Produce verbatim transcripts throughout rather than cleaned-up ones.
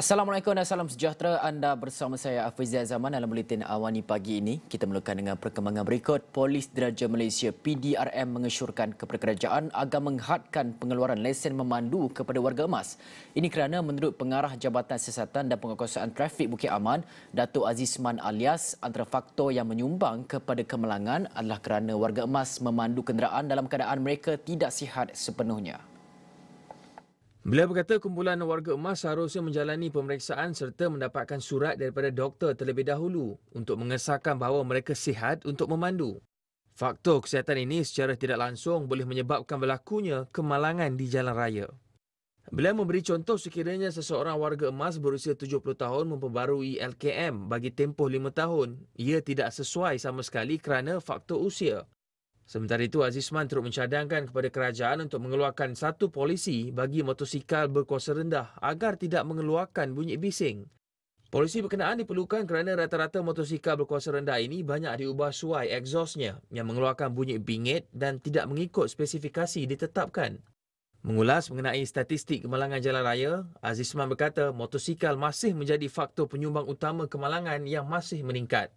Assalamualaikum dan salam sejahtera. Anda bersama saya Afizia Zaman dalam Buletin Awani pagi ini. Kita mulakan dengan perkembangan berikut. Polis Diraja Malaysia P D R M mengesyorkan keperkerajaan agar menghadkan pengeluaran lesen memandu kepada warga emas. Ini kerana menurut pengarah Jabatan Siasatan dan Penguatkuasaan Trafik Bukit Aman, Dato' Azisman Alias, antara faktor yang menyumbang kepada kemalangan adalah kerana warga emas memandu kenderaan dalam keadaan mereka tidak sihat sepenuhnya. Beliau berkata kumpulan warga emas seharusnya menjalani pemeriksaan serta mendapatkan surat daripada doktor terlebih dahulu untuk mengesahkan bahawa mereka sihat untuk memandu. Faktor kesihatan ini secara tidak langsung boleh menyebabkan berlakunya kemalangan di jalan raya. Beliau memberi contoh sekiranya seseorang warga emas berusia tujuh puluh tahun memperbarui L K M bagi tempoh lima tahun. Ia tidak sesuai sama sekali kerana faktor usia. Sementara itu, Azisman turut mencadangkan kepada kerajaan untuk mengeluarkan satu polisi bagi motosikal berkuasa rendah agar tidak mengeluarkan bunyi bising. Polisi berkenaan diperlukan kerana rata-rata motosikal berkuasa rendah ini banyak diubah suai eksosnya yang mengeluarkan bunyi bingit dan tidak mengikut spesifikasi ditetapkan. Mengulas mengenai statistik kemalangan jalan raya, Azisman berkata motosikal masih menjadi faktor penyumbang utama kemalangan yang masih meningkat.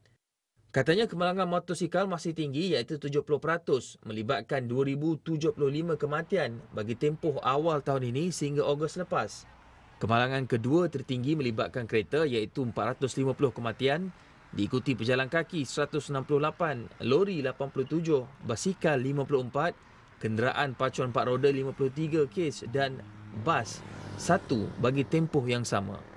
Katanya kemalangan motosikal masih tinggi iaitu tujuh puluh peratus melibatkan dua ribu tujuh puluh lima kematian bagi tempoh awal tahun ini sehingga Ogos lepas. Kemalangan kedua tertinggi melibatkan kereta iaitu empat ratus lima puluh kematian, diikuti pejalan kaki seratus enam puluh lapan, lori lapan puluh tujuh, basikal lima puluh empat, kenderaan pacuan empat roda lima puluh tiga kes dan bas satu bagi tempoh yang sama.